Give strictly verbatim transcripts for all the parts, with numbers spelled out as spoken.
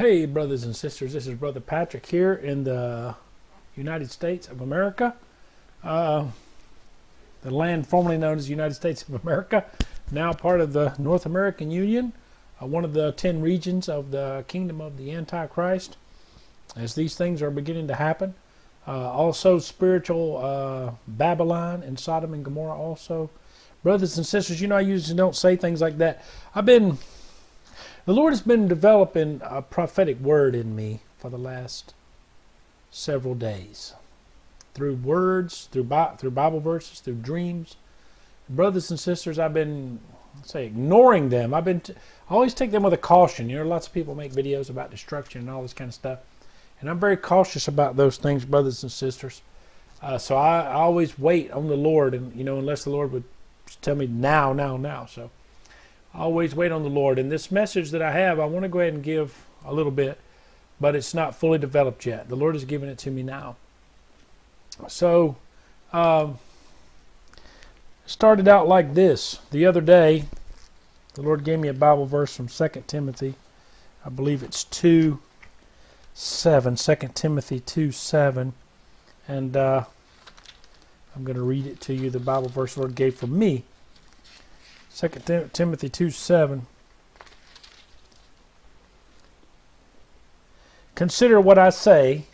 Hey, brothers and sisters, this is Brother Patrick here in the United States of America, uh, the land formerly known as the United States of America, now part of the North American Union, uh, one of the ten regions of the kingdom of the Antichrist, as these things are beginning to happen. Uh, also spiritual uh, Babylon and Sodom and Gomorrah also. Brothers and sisters, you know I usually don't say things like that. I've been, the Lord has been developing a prophetic word in me for the last several days. Through words, through, Bi through Bible verses, through dreams. Brothers and sisters, I've been, say, ignoring them. I've been, t I always take them with a caution. You know, lots of people make videos about destruction and all this kind of stuff. And I'm very cautious about those things, brothers and sisters. Uh, so I, I always wait on the Lord, and you know, unless the Lord would tell me now, now, now. So I always wait on the Lord. And this message that I have, I want to go ahead and give a little bit, but it's not fully developed yet. The Lord has given it to me now. So um, started out like this. The other day, the Lord gave me a Bible verse from Second Timothy. I believe it's two seven, Second Timothy two seven, and uh, I'm going to read it to you, the Bible verse the Lord gave for me. Second Timothy two seven. Consider what I say,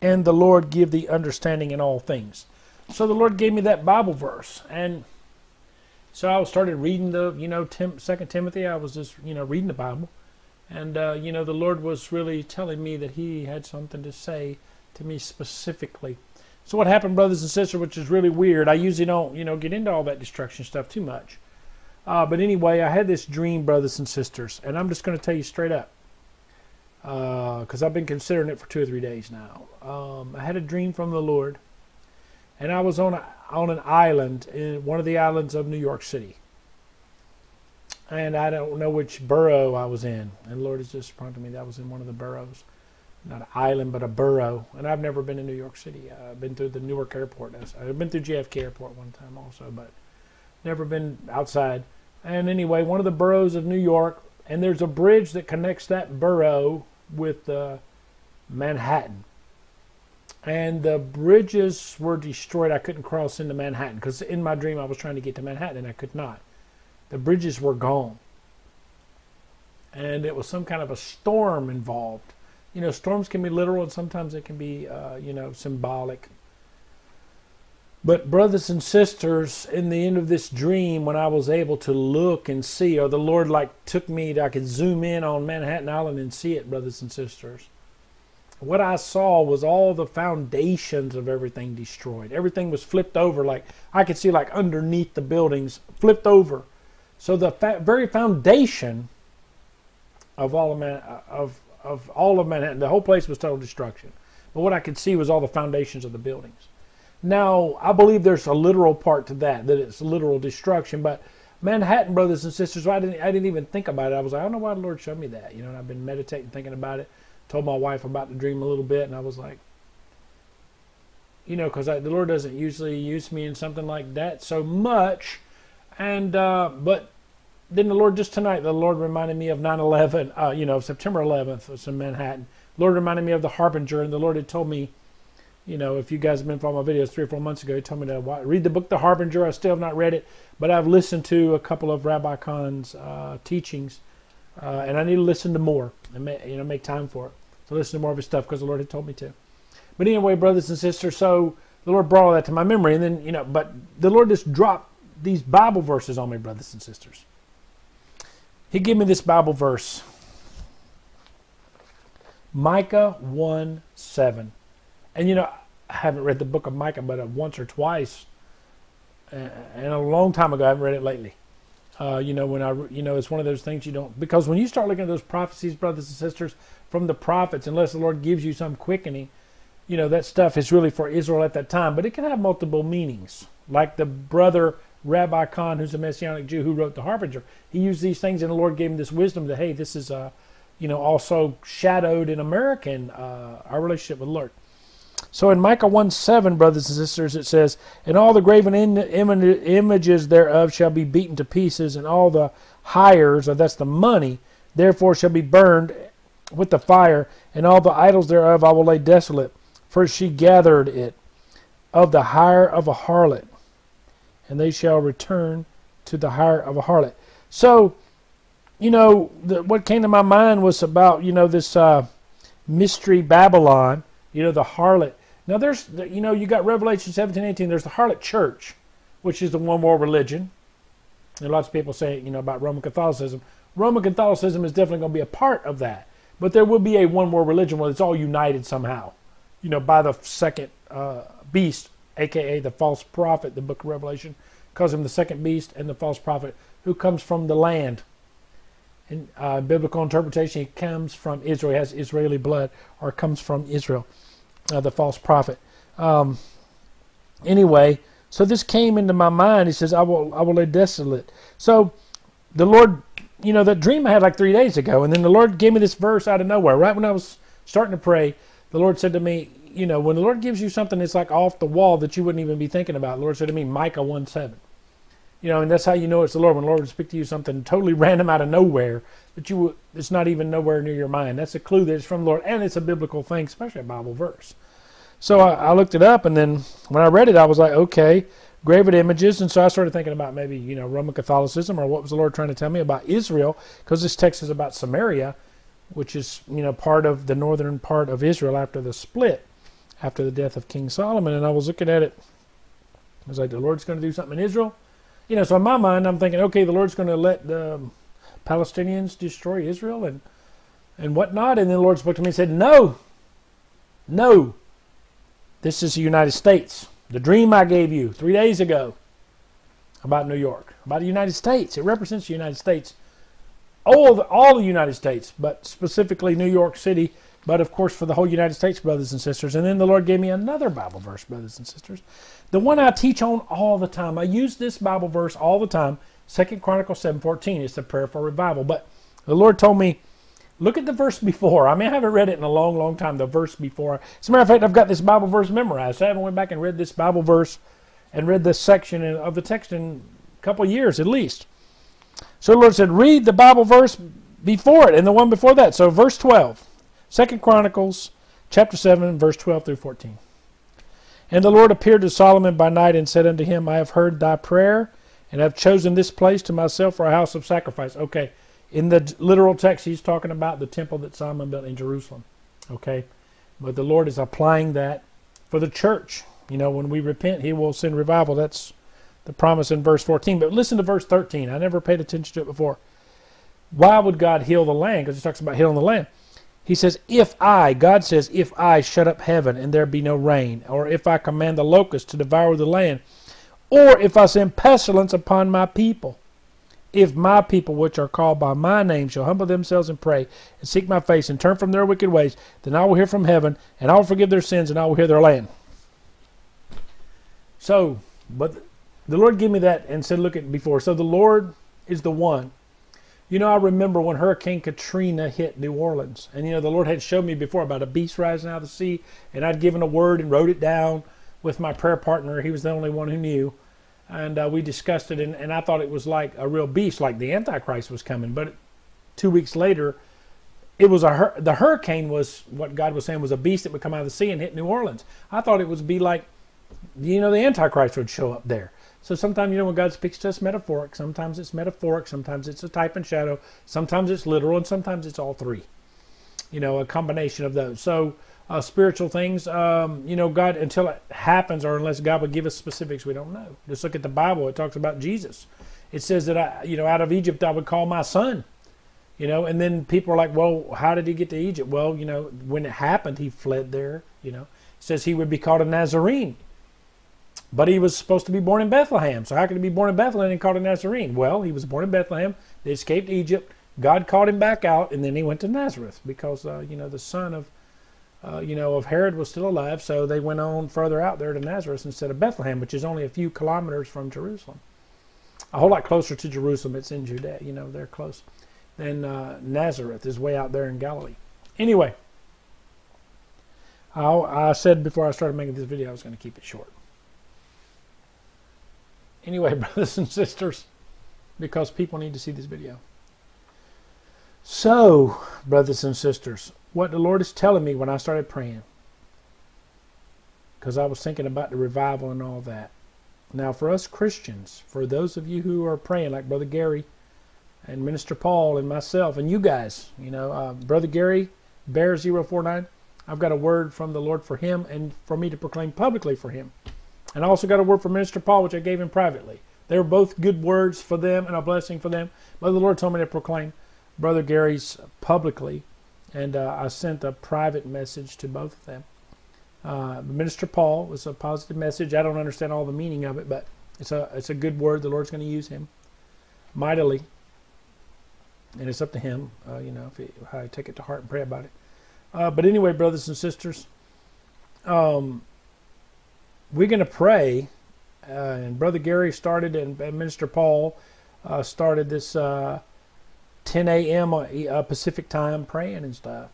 and the Lord give thee understanding in all things. So the Lord gave me that Bible verse, and so I started reading the, you know, Second Timothy. I was just, you know, reading the Bible. And, uh, you know, the Lord was really telling me that he had something to say to me specifically. So what happened, brothers and sisters, which is really weird. I usually don't, you know, get into all that destruction stuff too much. Uh, but anyway, I had this dream, brothers and sisters. And I'm just going to tell you straight up, because uh, I've been considering it for two or three days now. Um, I had a dream from the Lord. And I was on, a, on an island, in one of the islands of New York City. And I don't know which borough I was in. And the Lord has just prompted me that I was in one of the boroughs. Not an island, but a borough. And I've never been in New York City. I've been through the Newark Airport. I've been through J F K Airport one time also, but never been outside. And anyway, one of the boroughs of New York. And there's a bridge that connects that borough with uh, Manhattan. And the bridges were destroyed. I couldn't cross into Manhattan, because in my dream I was trying to get to Manhattan and I could not. The bridges were gone, and it was some kind of a storm involved. You know, storms can be literal, and sometimes they can be, uh, you know, symbolic. But brothers and sisters, in the end of this dream, when I was able to look and see, or the Lord like took me, I could zoom in on Manhattan Island and see it, brothers and sisters. What I saw was all the foundations of everything destroyed. Everything was flipped over. Like I could see, like underneath the buildings, flipped over. So the fa very foundation of all of, Man of, of all of Manhattan, the whole place was total destruction. But what I could see was all the foundations of the buildings. Now, I believe there's a literal part to that, that it's literal destruction. But Manhattan, brothers and sisters, I didn't, I didn't even think about it. I was like, I don't know why the Lord showed me that. You know, and I've been meditating, thinking about it. Told my wife about the dream a little bit, and I was like, you know, because the Lord doesn't usually use me in something like that so much. And, uh, but then the Lord, just tonight, the Lord reminded me of nine eleven, uh, you know, September eleventh was in Manhattan. The Lord reminded me of The Harbinger, and the Lord had told me, you know, if you guys have been following my videos three or four months ago, he told me to read the book, The Harbinger. I still have not read it, but I've listened to a couple of Rabbi Khan's uh, teachings, uh, and I need to listen to more and, you know, make time for it. So listen to more of his stuff, because the Lord had told me to. But anyway, brothers and sisters, so the Lord brought all that to my memory, and then, you know, but the Lord just dropped these Bible verses on me, brothers and sisters. He gave me this Bible verse. Micah one seven. And you know, I haven't read the book of Micah but once or twice. And a long time ago, I haven't read it lately. Uh, you know, when I, you know, it's one of those things you don't, because when you start looking at those prophecies, brothers and sisters, from the prophets, unless the Lord gives you some quickening, you know, that stuff is really for Israel at that time. But it can have multiple meanings. Like the brother Rabbi Khan, who's a Messianic Jew who wrote The Harbinger, he used these things, and the Lord gave him this wisdom that, hey, this is, uh, you know, also shadowed in American, uh, our relationship with the Lord. So in Micah one seven, brothers and sisters, it says, and all the graven in, im, images thereof shall be beaten to pieces, and all the hires, or that's the money, therefore shall be burned with the fire, and all the idols thereof I will lay desolate, for she gathered it of the hire of a harlot, and they shall return to the hire of a harlot. So, you know, the, what came to my mind was about, you know, this uh, mystery Babylon, you know, the harlot. Now, there's, you know, you got Revelation seventeen, eighteen, there's the harlot church, which is the one world religion. And lots of people say, you know, about Roman Catholicism. Roman Catholicism is definitely going to be a part of that. But there will be a one world religion where it's all united somehow, you know, by the second uh, beast, a k a the false prophet. The book of Revelation calls him the second beast and the false prophet, who comes from the land. In uh, biblical interpretation, he comes from Israel. He has Israeli blood, or comes from Israel, uh, the false prophet. Um, anyway, so this came into my mind. He says, I will, I will lay desolate. So the Lord, you know, that dream I had like three days ago, and then the Lord gave me this verse out of nowhere. Right when I was starting to pray, the Lord said to me, you know, when the Lord gives you something that's like off the wall that you wouldn't even be thinking about, the Lord said to me, Micah one seven. You know, and that's how you know it's the Lord. When the Lord would speak to you something totally random out of nowhere, that you it's not even nowhere near your mind. That's a clue that it's from the Lord, and it's a biblical thing, especially a Bible verse. So I, I looked it up, and then when I read it, I was like, okay, graven images. And so I started thinking about maybe, you know, Roman Catholicism, or what was the Lord trying to tell me about Israel, because this text is about Samaria, which is, you know, part of the northern part of Israel after the split, after the death of King Solomon. And I was looking at it. I was like, the Lord's going to do something in Israel. You know, so in my mind, I'm thinking, okay, the Lord's going to let the Palestinians destroy Israel and and whatnot. And then the Lord spoke to me and said, no, no, this is the United States. The dream I gave you three days ago about New York, about the United States. It represents the United States, all the, all the United States, but specifically New York City, but of course for the whole United States, brothers and sisters. And then the Lord gave me another Bible verse, brothers and sisters. The one I teach on all the time. I use this Bible verse all the time, Second Chronicles seven fourteen. It's the prayer for revival. But the Lord told me, look at the verse before. I mean, I haven't read it in a long, long time, the verse before. As a matter of fact, I've got this Bible verse memorized. So I haven't went back and read this Bible verse and read this section of the text in a couple of years at least. So the Lord said, read the Bible verse before it and the one before that. So verse twelve, Second Chronicles chapter seven, verse twelve through fourteen. And the Lord appeared to Solomon by night and said unto him, I have heard thy prayer and have chosen this place to myself for a house of sacrifice. Okay. In the literal text, he's talking about the temple that Solomon built in Jerusalem, okay? But the Lord is applying that for the church. You know, when we repent, he will send revival. That's the promise in verse fourteen. But listen to verse thirteen. I never paid attention to it before. Why would God heal the land? Because he talks about healing the land. He says, if I, God says, if I shut up heaven and there be no rain, or if I command the locusts to devour the land, or if I send pestilence upon my people, if my people, which are called by my name, shall humble themselves and pray and seek my face and turn from their wicked ways, then I will hear from heaven, and I will forgive their sins, and I will heal their land. So, but the Lord gave me that and said, look at before. So the Lord is the one. You know, I remember when Hurricane Katrina hit New Orleans, and, you know, the Lord had showed me before about a beast rising out of the sea, and I'd given a word and wrote it down with my prayer partner. He was the only one who knew. And uh, we discussed it, and, and I thought it was like a real beast, like the Antichrist was coming. But two weeks later, it was a hur the hurricane was, what God was saying, was a beast that would come out of the sea and hit New Orleans. I thought it would be like, you know, the Antichrist would show up there. So sometimes, you know, when God speaks to us metaphoric, sometimes it's metaphoric, sometimes it's a type and shadow, sometimes it's literal, and sometimes it's all three. You know, a combination of those. So uh, spiritual things, um, you know, God, until it happens, or unless God would give us specifics, we don't know. Just look at the Bible. It talks about Jesus. It says that, I, you know, out of Egypt I would call my son. You know, and then people are like, well, how did he get to Egypt? Well, you know, when it happened, he fled there, you know. It says he would be called a Nazarene. But he was supposed to be born in Bethlehem. So how could he be born in Bethlehem and called a Nazarene? Well, he was born in Bethlehem. They escaped Egypt. God called him back out, and then he went to Nazareth because, uh, you know, the son of, uh, you know, of Herod was still alive. So they went on further out there to Nazareth instead of Bethlehem, which is only a few kilometers from Jerusalem. A whole lot closer to Jerusalem. It's in Judea, you know, they're close. Then uh, Nazareth is way out there in Galilee. Anyway, I, I said before I started making this video I was going to keep it short. Anyway, brothers and sisters, because people need to see this video. So, brothers and sisters, what the Lord is telling me when I started praying, because I was thinking about the revival and all that. Now, for us Christians, for those of you who are praying, like Brother Gary and Minister Paul and myself and you guys, you know, uh, Brother Gary, Bear zero four nine, I've got a word from the Lord for him and for me to proclaim publicly for him. And I also got a word for Minister Paul, which I gave him privately. They were both good words for them and a blessing for them. But the Lord told me to proclaim Brother Gary's publicly, and uh, I sent a private message to both of them. Uh, Minister Paul was a positive message. I don't understand all the meaning of it, but it's a it's a good word. The Lord's going to use him mightily, and it's up to him, uh, you know, if he, how I take it to heart and pray about it. Uh, but anyway, brothers and sisters, um, we're going to pray. Uh, and Brother Gary started, and Minister Paul uh, started this uh, ten A M uh, Pacific time praying and stuff.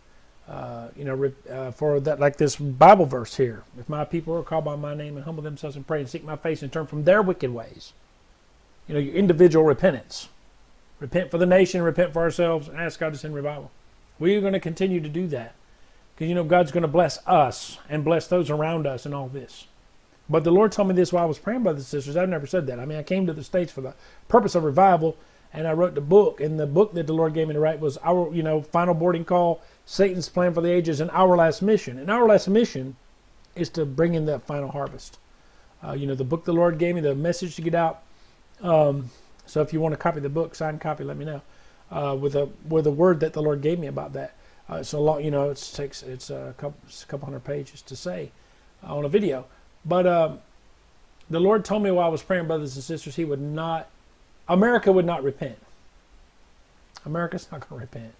Uh, you know, uh, for that, like this Bible verse here. If my people are called by my name and humble themselves and pray and seek my face and turn from their wicked ways. You know, your individual repentance. Repent for the nation, repent for ourselves, and ask God to send revival. We're going to continue to do that. Because, you know, God's going to bless us and bless those around us and all this. But the Lord told me this while I was praying, brothers and sisters. I've never said that. I mean, I came to the States for the purpose of revival, and I wrote the book. And the book that the Lord gave me to write was our, you know, Final Boarding Call, Satan's Plan for the Ages, and Our Last Mission. And Our Last Mission is to bring in that final harvest. Uh, you know, the book the Lord gave me, the message to get out. Um, so if you want to copy the book, signed copy, let me know. Uh, with a with a word that the Lord gave me about that. Uh, it's a lot, you know, it's takes it's a couple, it's a couple hundred pages to say uh, on a video. But um, the Lord told me while I was praying, brothers and sisters, he would not, America would not repent. America's not going to repent.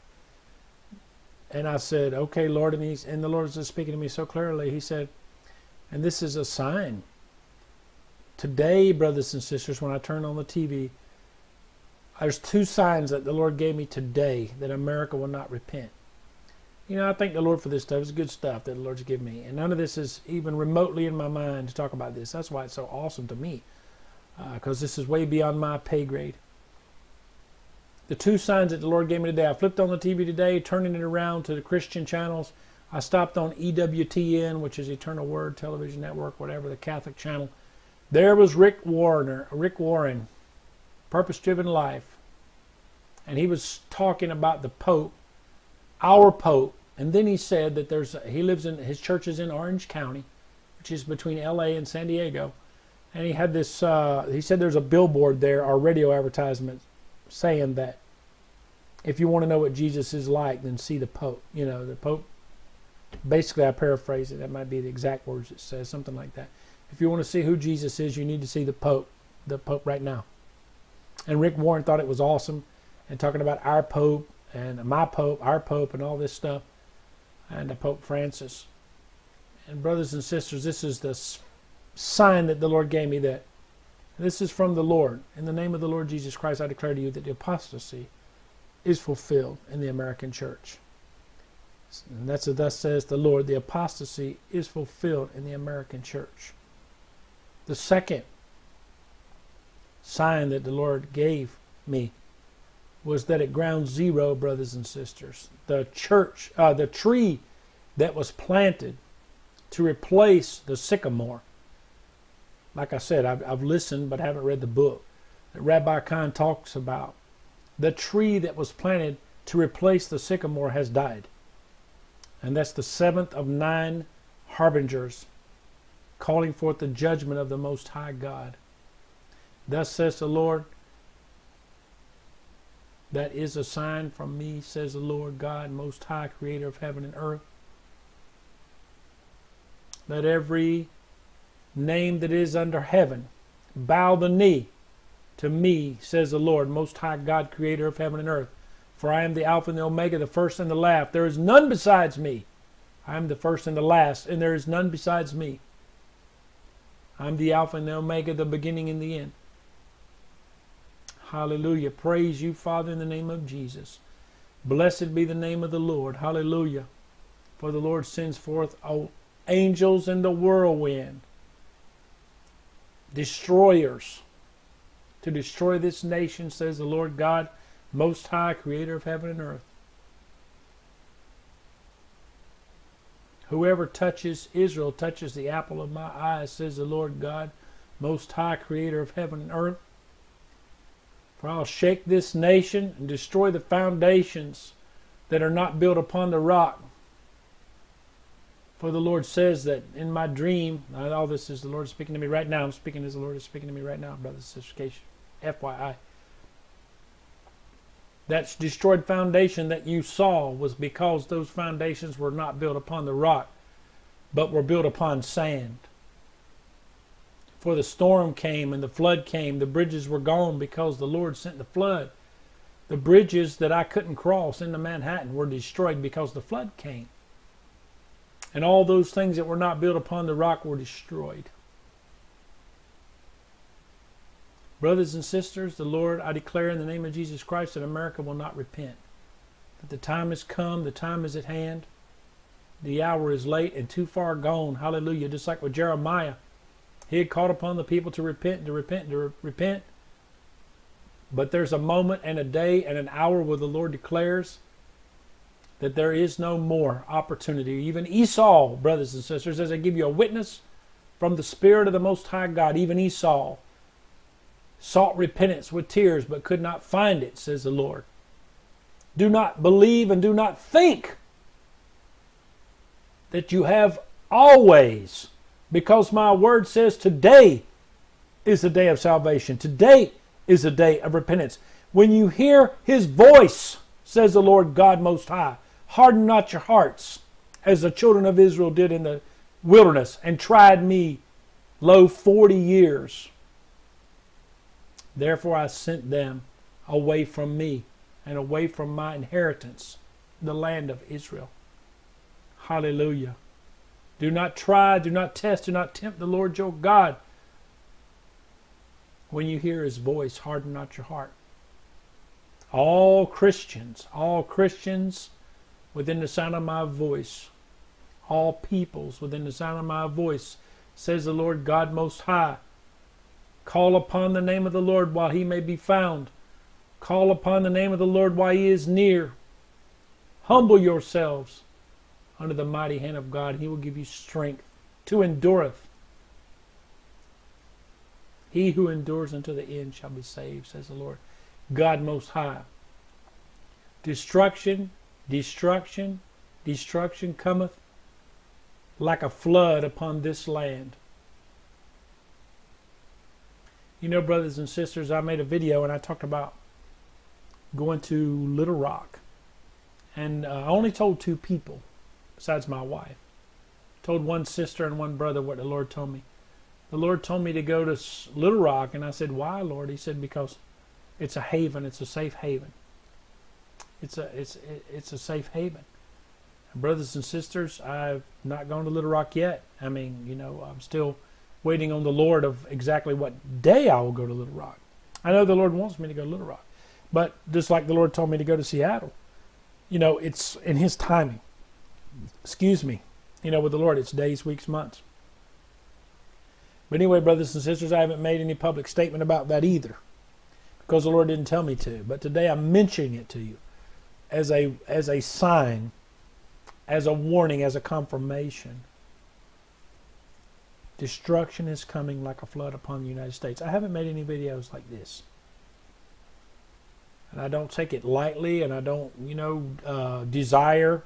And I said, okay, Lord, and, he's, and the Lord was just speaking to me so clearly. He said, and this is a sign. Today, brothers and sisters, when I turn on the T V, there's two signs that the Lord gave me today that America will not repent. You know, I thank the Lord for this stuff. It's good stuff that the Lord's given me. And none of this is even remotely in my mind to talk about this. That's why it's so awesome to me. Because uh, this is way beyond my pay grade. The two signs that the Lord gave me today. I flipped on the T V today, turning it around to the Christian channels. I stopped on E W T N, which is Eternal Word Television Network, whatever, the Catholic channel. There was Rick Warren, Rick Warren, Purpose-Driven Life. And he was talking about the Pope, our Pope. And then he said that there's he lives in his church is in Orange County, which is between L A and San Diego, and he had this. Uh, he said there's a billboard there, or radio advertisement, saying that if you want to know what Jesus is like, then see the Pope. You know, the Pope. Basically, I paraphrase it. That might be the exact words it says, something like that. If you want to see who Jesus is, you need to see the Pope, the Pope right now. And Rick Warren thought it was awesome, and talking about our Pope and my Pope, our Pope, and all this stuff. And Pope Francis. And brothers and sisters, this is the sign that the Lord gave me, that this is from the Lord. In the name of the Lord Jesus Christ, I declare to you that the apostasy is fulfilled in the American church. And that's what thus says the Lord. The apostasy is fulfilled in the American church. The second sign that the Lord gave me was that at ground zero, brothers and sisters, the church, uh, the tree that was planted to replace the sycamore. Like I said, I've, I've listened but haven't read the book that Rabbi Khan talks about. The tree that was planted to replace the sycamore has died. And that's the seventh of nine harbingers calling forth the judgment of the Most High God. Thus says the Lord, that is a sign from me, says the Lord God, Most High, Creator of heaven and earth. Let every name that is under heaven bow the knee to me, says the Lord, Most High God, Creator of heaven and earth. For I am the Alpha and the Omega, the first and the last. There is none besides me. I am the first and the last, and there is none besides me. I am the Alpha and the Omega, the beginning and the end. Hallelujah. Praise you, Father, in the name of Jesus. Blessed be the name of the Lord. Hallelujah. For the Lord sends forth oh, angels in the whirlwind, destroyers, to destroy this nation, says the Lord God, Most High, Creator of heaven and earth. Whoever touches Israel touches the apple of my eye, says the Lord God, most high, creator of heaven and earth. For I'll shake this nation and destroy the foundations that are not built upon the rock. For the Lord says that in my dream, all this is the Lord speaking to me right now. I'm speaking as the Lord is speaking to me right now, brothers and sisters, F Y I. That destroyed foundation that you saw was because those foundations were not built upon the rock, but were built upon sand. For the storm came and the flood came. The bridges were gone because the Lord sent the flood. The bridges that I couldn't cross into Manhattan were destroyed because the flood came. And all those things that were not built upon the rock were destroyed. Brothers and sisters, the Lord, I declare in the name of Jesus Christ that America will not repent. That the time has come, the time is at hand, the hour is late and too far gone. Hallelujah. Just like with Jeremiah, he had called upon the people to repent, to repent, to re repent. But there's a moment and a day and an hour where the Lord declares that there is no more opportunity. Even Esau, brothers and sisters, as I give you a witness from the Spirit of the Most High God, even Esau sought repentance with tears but could not find it, says the Lord. Do not believe and do not think that you have always, because my word says today is the day of salvation. Today is the day of repentance. When you hear his voice, says the Lord God Most High, harden not your hearts as the children of Israel did in the wilderness and tried me, lo, forty years. Therefore I sent them away from me and away from my inheritance, the land of Israel. Hallelujah. Do not try, do not test, do not tempt the Lord your God. When you hear his voice, harden not your heart. All Christians, all Christians within the sound of my voice, all peoples within the sound of my voice, says the Lord God Most High, call upon the name of the Lord while he may be found. Call upon the name of the Lord while he is near. Humble yourselves under the mighty hand of God. He will give you strength to endureth. He who endures unto the end shall be saved, says the Lord God Most High. Destruction, destruction, destruction cometh like a flood upon this land. You know, brothers and sisters, I made a video and I talked about going to Little Rock. And uh, I only told two people, besides my wife. Told one sister and one brother what the Lord told me. The Lord told me to go to Little Rock, and I said, why, Lord? He said, because it's a haven. It's a safe haven. It's a, it's, it's a safe haven. And brothers and sisters, I've not gone to Little Rock yet. I mean, you know, I'm still waiting on the Lord of exactly what day I will go to Little Rock. I know the Lord wants me to go to Little Rock. But just like the Lord told me to go to Seattle, you know, it's in his timing. Excuse me. You know, with the Lord, it's days, weeks, months. But anyway, brothers and sisters, I haven't made any public statement about that either, because the Lord didn't tell me to. But today I'm mentioning it to you as a, as a sign, as a warning, as a confirmation. Destruction is coming like a flood upon the United States. I haven't made any videos like this. And I don't take it lightly, and I don't, you know, uh, desire.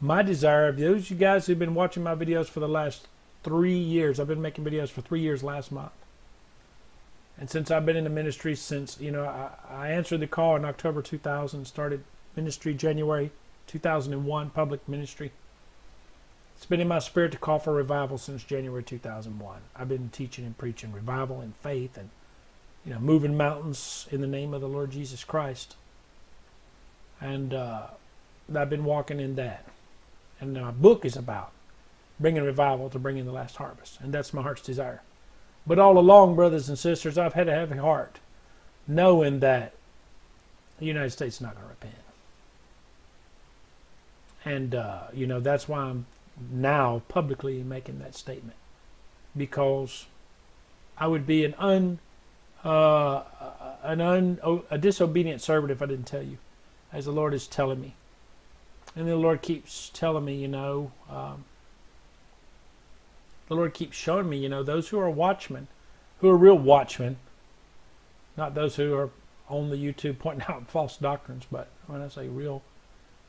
My desire, of those you guys who've been watching my videos for the last three years, I've been making videos for three years last month. And since I've been in the ministry since, you know, I, I answered the call in October two thousand, started ministry January two thousand one, public ministry. It's been in my spirit to call for revival since January two thousand one. I've been teaching and preaching revival and faith and, you know, moving mountains in the name of the Lord Jesus Christ. And uh, I've been walking in that. And my book is about bringing revival to bring in the last harvest. And that's my heart's desire. But all along, brothers and sisters, I've had a heavy heart knowing that the United States is not going to repent. And, uh, you know, that's why I'm now publicly making that statement. Because I would be an un, uh, an un, a disobedient servant if I didn't tell you, as the Lord is telling me. And the Lord keeps telling me, you know, um, the Lord keeps showing me, you know, those who are watchmen, who are real watchmen, not those who are on the YouTube pointing out false doctrines, but when I say real,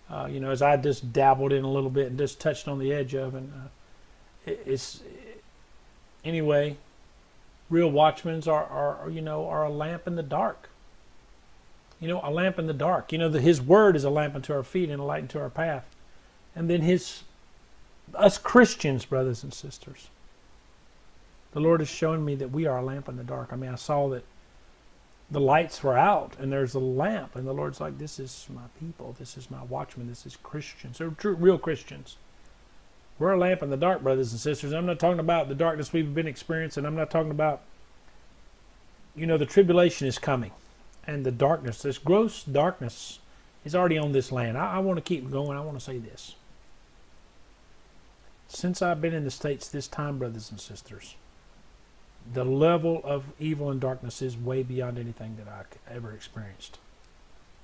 uh, you know, as I just dabbled in a little bit and just touched on the edge of, and uh, it, it's, it, anyway, real watchmen are, are, you know, are a lamp in the dark. You know, a lamp in the dark. You know, the, His Word is a lamp unto our feet and a light unto our path. And then His, us Christians, brothers and sisters, the Lord has shown me that we are a lamp in the dark. I mean, I saw that the lights were out and there's a lamp. And the Lord's like, this is my people. This is my watchmen. This is Christians. They're true, real Christians. We're a lamp in the dark, brothers and sisters. I'm not talking about the darkness we've been experiencing. I'm not talking about, you know, the tribulation is coming. And the darkness, this gross darkness, is already on this land. I, I want to keep going. I want to say this. Since I've been in the States this time, brothers and sisters, the level of evil and darkness is way beyond anything that I ever experienced.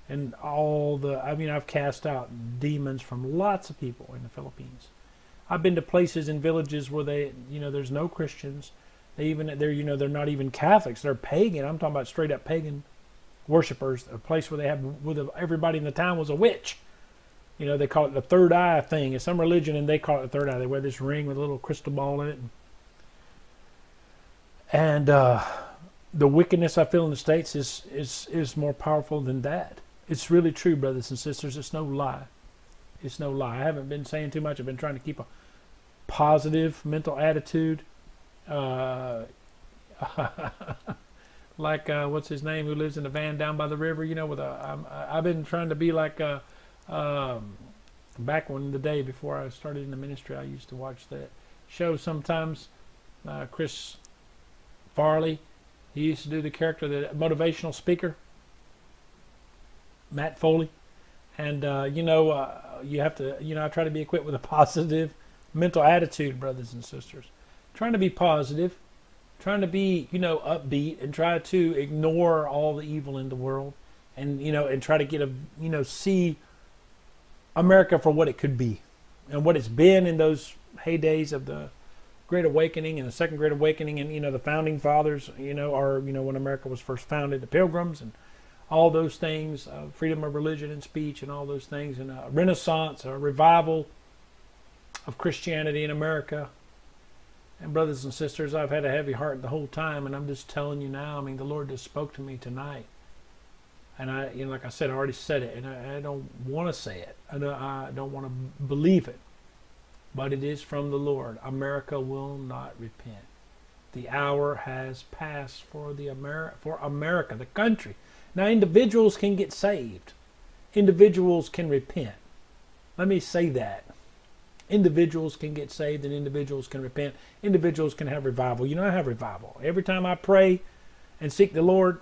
And all the, I mean, I've cast out demons from lots of people in the Philippines. I've been to places and villages where they, you know, there's no Christians. They even, they're, you know, they're not even Catholics. They're pagan. I'm talking about straight up pagan worshippers, a place where they have, where everybody in the town was a witch. You know, they call it the third eye thing. It's some religion, and they call it the third eye. They wear this ring with a little crystal ball in it. And uh, the wickedness I feel in the States is, is, is more powerful than that. It's really true, brothers and sisters. It's no lie. It's no lie. I haven't been saying too much. I've been trying to keep a positive mental attitude. Uh... Like, uh, what's his name, who lives in a van down by the river, you know, with a, I'm, I've been trying to be like, uh, um, back when the day before I started in the ministry, I used to watch that show sometimes, uh, Chris Farley, he used to do the character, the motivational speaker, Matt Foley, and, uh, you know, uh, you have to, you know, I try to be equipped with a positive mental attitude, brothers and sisters, trying to be positive, trying to be, you know, upbeat, and try to ignore all the evil in the world, and, you know, and try to get a, you know, see America for what it could be and what it's been in those heydays of the Great Awakening and the Second Great Awakening, and, you know, the Founding Fathers, you know, or, you know, when America was first founded, the Pilgrims and all those things, uh, freedom of religion and speech and all those things, and a renaissance, a revival of Christianity in America. And brothers and sisters, I've had a heavy heart the whole time, and I'm just telling you now, I mean, the Lord just spoke to me tonight. And I, you know, like I said, I already said it, and I, I don't want to say it. I don't, I don't want to believe it. But it is from the Lord. America will not repent. The hour has passed for, the Ameri for America, the country. Now, individuals can get saved. Individuals can repent. Let me say that. Individuals can get saved, and individuals can repent. Individuals can have revival. You know, I have revival. Every time I pray and seek the Lord,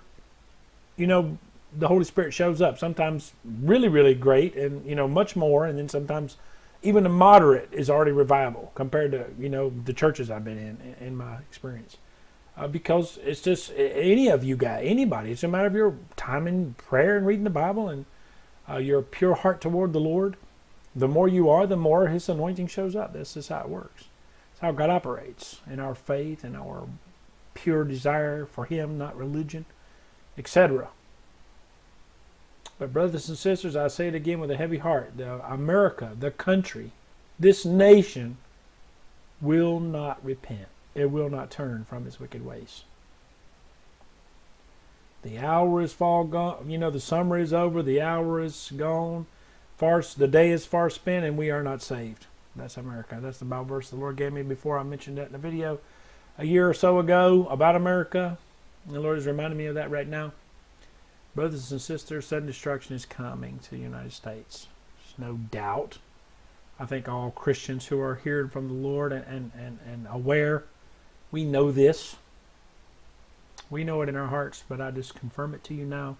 you know, the Holy Spirit shows up. Sometimes really, really great, and, you know, much more. And then sometimes even a moderate is already revival compared to, you know, the churches I've been in, in my experience. Uh, because it's just any of you guys, anybody. It's a matter of your time in prayer and reading the Bible, and uh, your pure heart toward the Lord. The more you are, the more His anointing shows up. This is how it works. It's how God operates in our faith and our pure desire for Him, not religion, et cetera. But brothers and sisters, I say it again with a heavy heart. The America, the country, this nation will not repent. It will not turn from its wicked ways. The hour is far gone. You know, the summer is over. The hour is gone. Far, the day is far spent, and we are not saved. That's America. That's the Bible verse the Lord gave me before. I mentioned that in a video a year or so ago about America. The Lord is reminding me of that right now. Brothers and sisters, sudden destruction is coming to the United States. There's no doubt. I think all Christians who are hearing from the Lord and, and, and, and aware, we know this. We know it in our hearts, but I just confirm it to you now.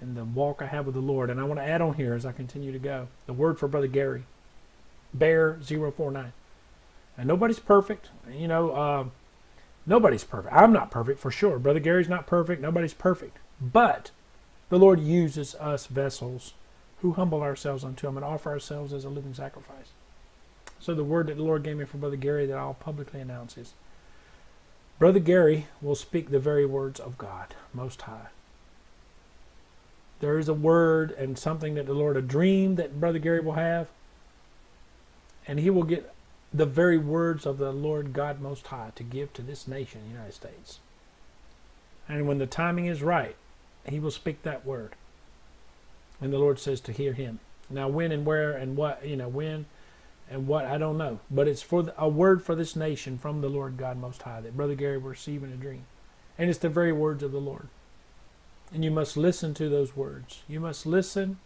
And the walk I have with the Lord. And I want to add on here as I continue to go. The word for Brother Gary. Bear zero four nine. And nobody's perfect. You know, uh, nobody's perfect. I'm not perfect for sure. Brother Gary's not perfect. Nobody's perfect. But the Lord uses us vessels who humble ourselves unto him and offer ourselves as a living sacrifice. So the word that the Lord gave me for Brother Gary that I'll publicly announce is, Brother Gary will speak the very words of God Most High. There is a word and something that the Lord, a dream that Brother Gary will have, and he will get the very words of the Lord God Most High to give to this nation, the United States. And when the timing is right, he will speak that word. And the Lord says to hear him. Now when and where and what, you know, when and what, I don't know. But it's for the, a word for this nation from the Lord God Most High that Brother Gary will receive in a dream. And it's the very words of the Lord. And you must listen to those words. You must listen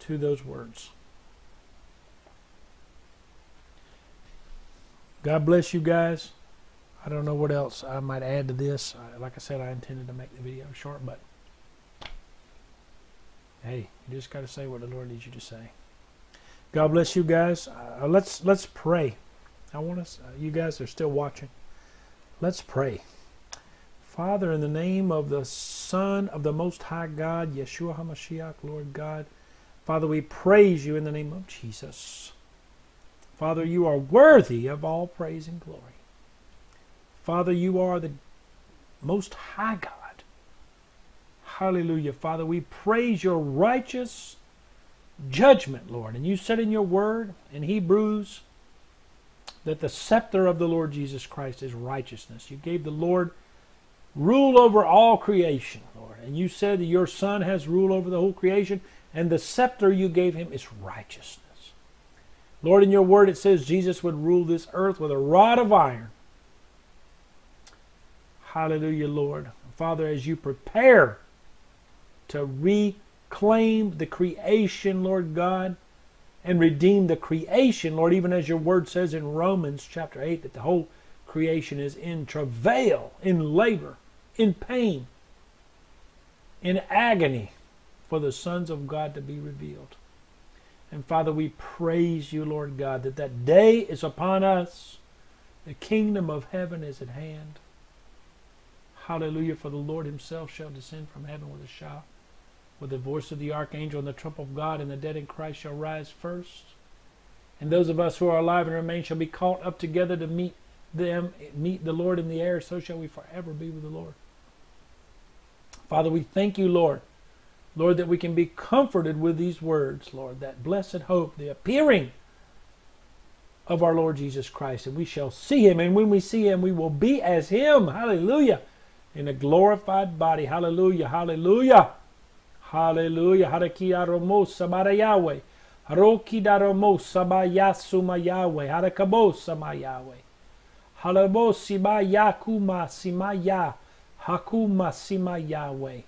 to those words. God bless you guys. I don't know what else I might add to this. I, like I said, I intended to make the video short, but hey, you just got to say what the Lord needs you to say. God bless you guys. Uh, let's let's pray. I want us. Uh, you guys are still watching. Let's pray. Father, in the name of the Son of the Most High God, Yeshua HaMashiach, Lord God, Father, we praise you in the name of Jesus. Father, you are worthy of all praise and glory. Father, you are the Most High God. Hallelujah. Father, we praise your righteous judgment, Lord. And you said in your word in Hebrews that the scepter of the Lord Jesus Christ is righteousness. You gave the Lord rule over all creation, Lord. And you said that your Son has rule over the whole creation, and the scepter you gave him is righteousness. Lord, in your word it says Jesus would rule this earth with a rod of iron. Hallelujah, Lord. Father, as you prepare to reclaim the creation, Lord God, and redeem the creation, Lord, even as your word says in Romans chapter eight, that the whole creation is in travail, in labor, in pain, in agony for the sons of God to be revealed. And Father, we praise you, Lord God, that that day is upon us. The kingdom of heaven is at hand. Hallelujah, for the Lord himself shall descend from heaven with a shout, with the voice of the archangel and the trumpet of God, and the dead in Christ shall rise first. And those of us who are alive and remain shall be caught up together to meet them, meet the Lord in the air, so shall we forever be with the Lord. Father, we thank you, Lord, Lord, that we can be comforted with these words, Lord, that blessed hope, the appearing of our Lord Jesus Christ, and we shall see him, and when we see him, we will be as him. Hallelujah. In a glorified body. Hallelujah. Hallelujah. Hallelujah. Yahweh. Yahweh.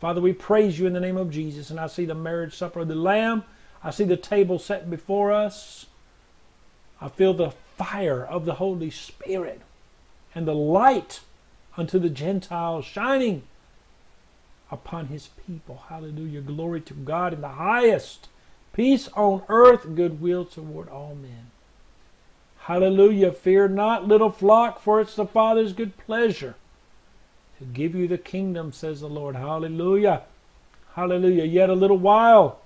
Father, we praise you in the name of Jesus. And I see the marriage supper of the Lamb. I see the table set before us. I feel the fire of the Holy Spirit and the light unto the Gentiles shining upon his people. Hallelujah. Glory to God in the highest. Peace on earth, goodwill toward all men. Hallelujah. Fear not, little flock, for it's the Father's good pleasure to give you the kingdom, says the Lord. Hallelujah. Hallelujah. Yet a little while.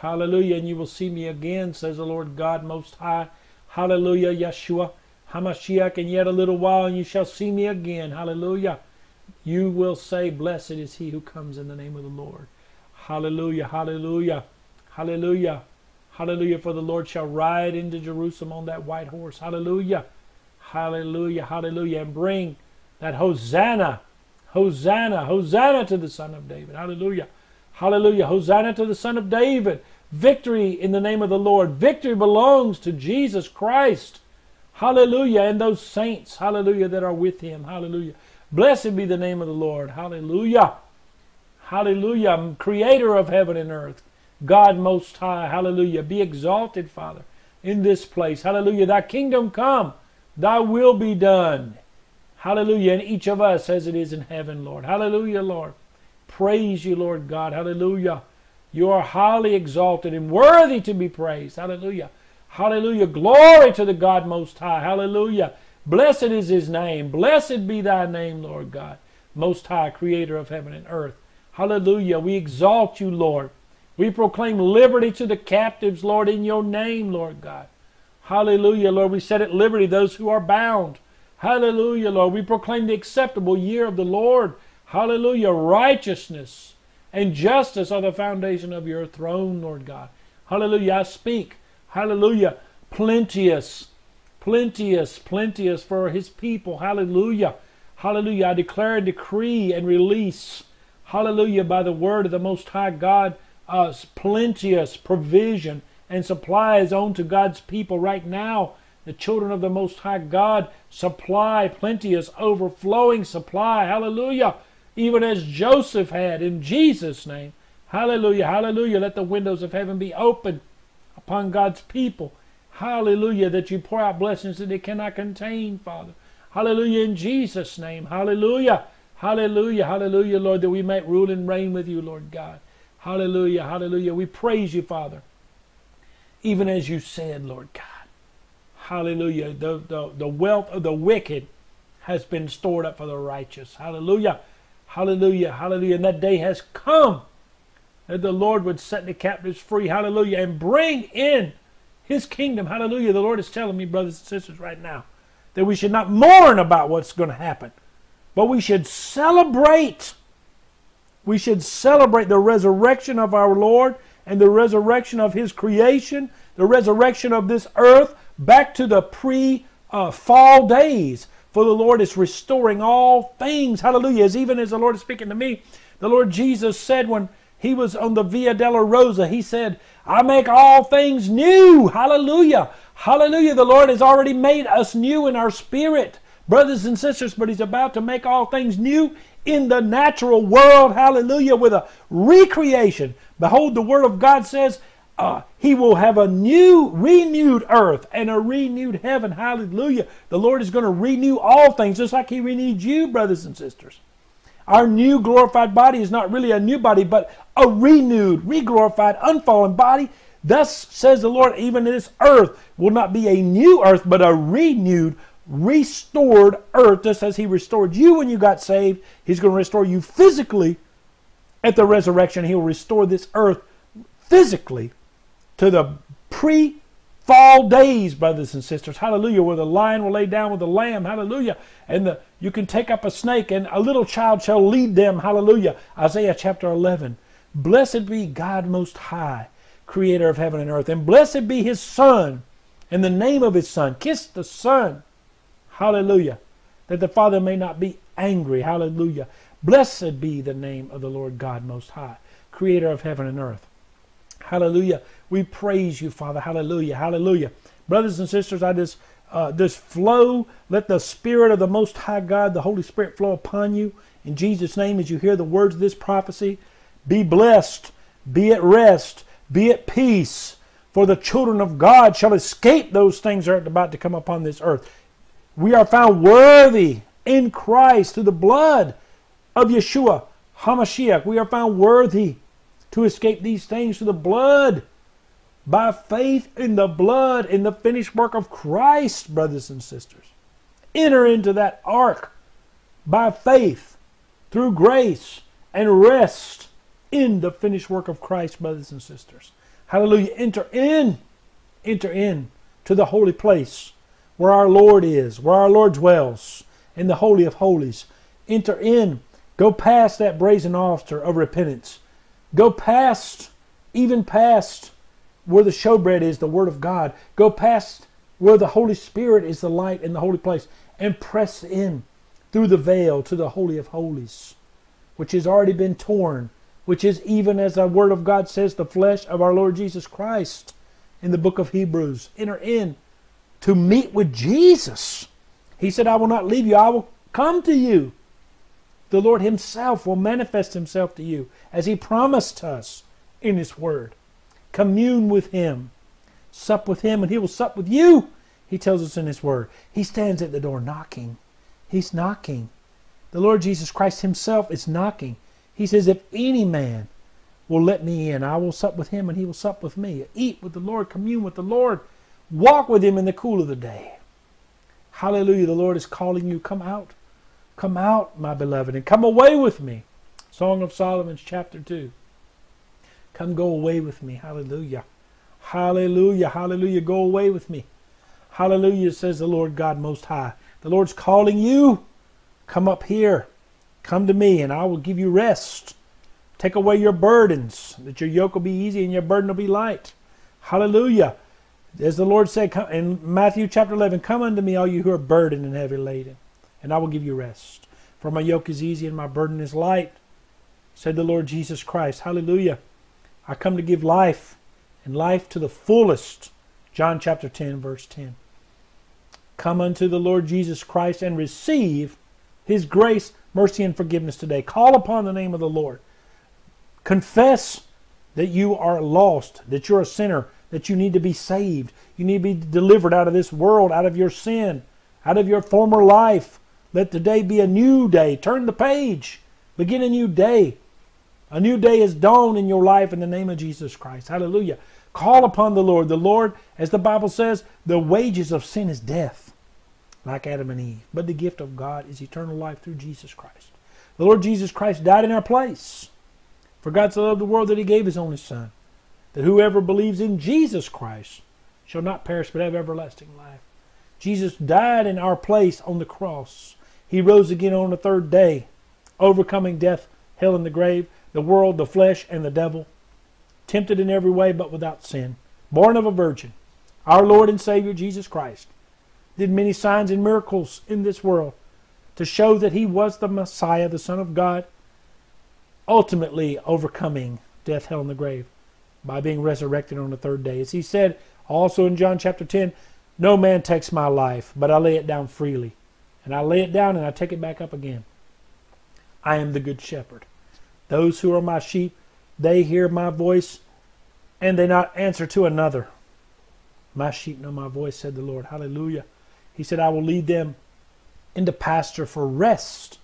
Hallelujah. And you will see me again, says the Lord God Most High. Hallelujah. Yeshua HaMashiach, and yet a little while, and you shall see me again. Hallelujah. You will say, blessed is he who comes in the name of the Lord. Hallelujah, hallelujah, hallelujah, hallelujah. For the Lord shall ride into Jerusalem on that white horse. Hallelujah, hallelujah, hallelujah. And bring that Hosanna, Hosanna, Hosanna to the Son of David. Hallelujah, hallelujah, Hosanna to the Son of David. Victory in the name of the Lord. Victory belongs to Jesus Christ. Hallelujah, and those saints, hallelujah, that are with him, hallelujah. Blessed be the name of the Lord, hallelujah. Hallelujah, creator of heaven and earth, God Most High, hallelujah. Be exalted, Father, in this place, hallelujah. Thy kingdom come, thy will be done, hallelujah, in each of us as it is in heaven, Lord. Hallelujah, Lord. Praise you, Lord God, hallelujah. You are highly exalted and worthy to be praised, hallelujah. Hallelujah. Glory to the God Most High. Hallelujah. Blessed is his name. Blessed be thy name, Lord God, Most High, creator of heaven and earth. Hallelujah. We exalt you, Lord. We proclaim liberty to the captives, Lord, in your name, Lord God. Hallelujah, Lord. We set at liberty those who are bound. Hallelujah, Lord. We proclaim the acceptable year of the Lord. Hallelujah. Righteousness and justice are the foundation of your throne, Lord God. Hallelujah. I speak. Hallelujah. Plenteous, plenteous, plenteous for his people. Hallelujah. Hallelujah. I declare, decree, and release. Hallelujah. By the word of the Most High God, uh, plenteous provision and supply is on to God's people right now. The children of the Most High God, supply, plenteous, overflowing supply. Hallelujah. Even as Joseph had, in Jesus' name. Hallelujah. Hallelujah. Let the windows of heaven be opened upon God's people. Hallelujah. That you pour out blessings that they cannot contain, Father. Hallelujah. In Jesus' name. Hallelujah. Hallelujah. Hallelujah, Lord, that we might rule and reign with you, Lord God. Hallelujah. Hallelujah. We praise you, Father, even as you said, Lord God. Hallelujah. The, the, the wealth of the wicked has been stored up for the righteous. Hallelujah. Hallelujah. Hallelujah. And that day has come that the Lord would set the captives free. Hallelujah. And bring in his kingdom. Hallelujah. The Lord is telling me, brothers and sisters, right now, that we should not mourn about what's going to happen, but we should celebrate. We should celebrate the resurrection of our Lord and the resurrection of his creation, the resurrection of this earth back to the pre-fall days. For the Lord is restoring all things. Hallelujah. As even as the Lord is speaking to me, the Lord Jesus said when he was on the Via della Rosa, he said, I make all things new. Hallelujah. Hallelujah. The Lord has already made us new in our spirit, brothers and sisters, but he's about to make all things new in the natural world. Hallelujah. With a recreation. Behold, the word of God says uh, he will have a new, renewed earth and a renewed heaven. Hallelujah. The Lord is going to renew all things just like he renewed you, brothers and sisters. Our new glorified body is not really a new body, but a renewed, re-glorified, unfallen body. Thus says the Lord, even this earth will not be a new earth, but a renewed, restored earth. Just as he restored you when you got saved, he's going to restore you physically at the resurrection. He'll restore this earth physically to the pre-fall days, brothers and sisters. Hallelujah. Where the lion will lay down with the lamb. Hallelujah. And the, you can take up a snake and a little child shall lead them. Hallelujah. Isaiah chapter eleven. Blessed be God Most High, creator of heaven and earth. And blessed be his son and the name of his son. Kiss the son. Hallelujah. That the Father may not be angry. Hallelujah. Blessed be the name of the Lord God Most High, creator of heaven and earth. Hallelujah. We praise you, Father. Hallelujah. Hallelujah. Brothers and sisters, I just, uh, just flow. Let the Spirit of the Most High God, the Holy Spirit, flow upon you. In Jesus' name, as you hear the words of this prophecy, be blessed, be at rest, be at peace. For the children of God shall escape those things that are about to come upon this earth. We are found worthy in Christ through the blood of Yeshua HaMashiach. We are found worthy to escape these things through the blood, by faith in the blood, in the finished work of Christ, brothers and sisters. Enter into that ark by faith, through grace, and rest in the finished work of Christ, brothers and sisters. Hallelujah. Enter in, enter in to the holy place where our Lord is, where our Lord dwells, in the Holy of Holies. Enter in. Go past that brazen altar of repentance. Go past, even past where the showbread is, the Word of God. Go past where the Holy Spirit is the light in the holy place, and press in through the veil to the Holy of Holies, which has already been torn, which is, even as the Word of God says, the flesh of our Lord Jesus Christ in the book of Hebrews. Enter in to meet with Jesus. He said, I will not leave you. I will come to you. The Lord himself will manifest himself to you as he promised us in his word. Commune with him. Sup with him and he will sup with you, he tells us in his word. He stands at the door knocking. He's knocking. The Lord Jesus Christ himself is knocking. He says, if any man will let me in, I will sup with him and he will sup with me. Eat with the Lord, commune with the Lord, walk with him in the cool of the day. Hallelujah. The Lord is calling you. Come out. Come out, my beloved, and come away with me. Song of Solomon, chapter two. Come go away with me. Hallelujah. Hallelujah. Hallelujah. Go away with me. Hallelujah, says the Lord God Most High. The Lord's calling you. Come up here. Come to me, and I will give you rest. Take away your burdens, that your yoke will be easy and your burden will be light. Hallelujah. As the Lord said come, in Matthew chapter eleven, come unto me, all you who are burdened and heavy laden, and I will give you rest. For my yoke is easy and my burden is light, said the Lord Jesus Christ. Hallelujah. I come to give life, and life to the fullest. John chapter ten, verse ten. Come unto the Lord Jesus Christ and receive his grace, mercy, and forgiveness today. Call upon the name of the Lord. Confess that you are lost, that you're a sinner, that you need to be saved. You need to be delivered out of this world, out of your sin, out of your former life. Let today be a new day. Turn the page. Begin a new day. A new day is dawned in your life in the name of Jesus Christ. Hallelujah. Call upon the Lord. The Lord, as the Bible says, the wages of sin is death, like Adam and Eve. But the gift of God is eternal life through Jesus Christ. The Lord Jesus Christ died in our place. For God so loved the world that he gave his only Son, that whoever believes in Jesus Christ shall not perish but have everlasting life. Jesus died in our place on the cross. He rose again on the third day, overcoming death, hell, and the grave, the world, the flesh, and the devil. Tempted in every way but without sin. Born of a virgin. Our Lord and Savior Jesus Christ did many signs and miracles in this world to show that he was the Messiah, the Son of God, ultimately overcoming death, hell, and the grave by being resurrected on the third day. As he said also in John chapter ten, no man takes my life, but I lay it down freely. And I lay it down and I take it back up again. I am the good shepherd. Those who are my sheep, they hear my voice, and they not answer to another. My sheep know my voice, said the Lord. Hallelujah. He said, I will lead them into pasture for rest.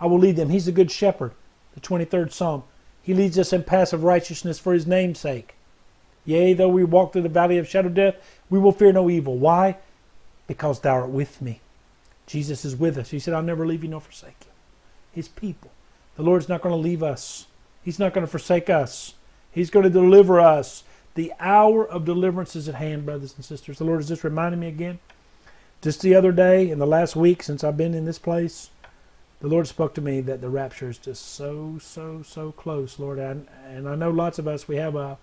I will lead them. He's the good shepherd. The twenty-third Psalm. He leads us in paths of righteousness for his name's sake. Yea, though we walk through the valley of shadow of death, we will fear no evil. Why? Because thou art with me. Jesus is with us. He said, I'll never leave you nor forsake you. His people. The Lord's not going to leave us. He's not going to forsake us. He's going to deliver us. The hour of deliverance is at hand, brothers and sisters. The Lord is just reminding me again. Just the other day, in the last week since I've been in this place, the Lord spoke to me that the rapture is just so, so, so close, Lord. And, and I know lots of us, we have a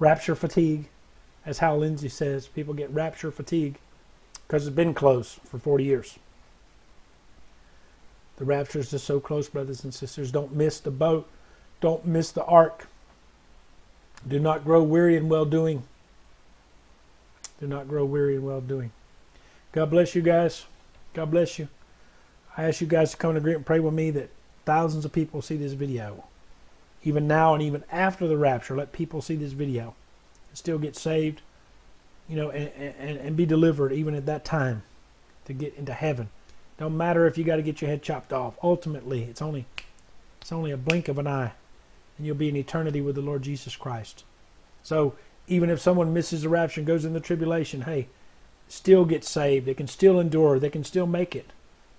rapture fatigue. That's how Lindsay says. People get rapture fatigue because it's been close for forty years. The rapture is just so close, brothers and sisters. Don't miss the boat. Don't miss the ark. Do not grow weary in well-doing. Do not grow weary in well-doing. God bless you guys. God bless you. I ask you guys to come and agree and pray with me that thousands of people see this video. Even now and even after the rapture, let people see this video and still get saved, you know, and, and, and be delivered even at that time to get into heaven. Don't matter if you got to get your head chopped off. Ultimately, it's only, it's only a blink of an eye, and you'll be in eternity with the Lord Jesus Christ. So even if someone misses the rapture and goes in the tribulation, hey, still get saved. They can still endure. They can still make it.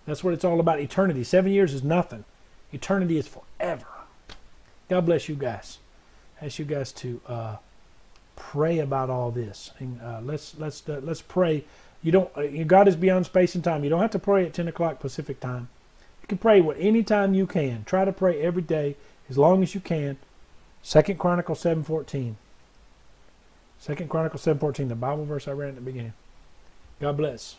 That's what it's all about, eternity. Seven years is nothing. Eternity is forever. God bless you guys. I ask you guys to uh, pray about all this. And uh, let's let's uh, let's pray. You don't. Uh, God is beyond space and time. You don't have to pray at ten o'clock Pacific time. You can pray what any time you can. Try to pray every day as long as you can. Second Chronicles seven fourteen. Second Chronicles seven fourteen, the Bible verse I read at the beginning. God bless.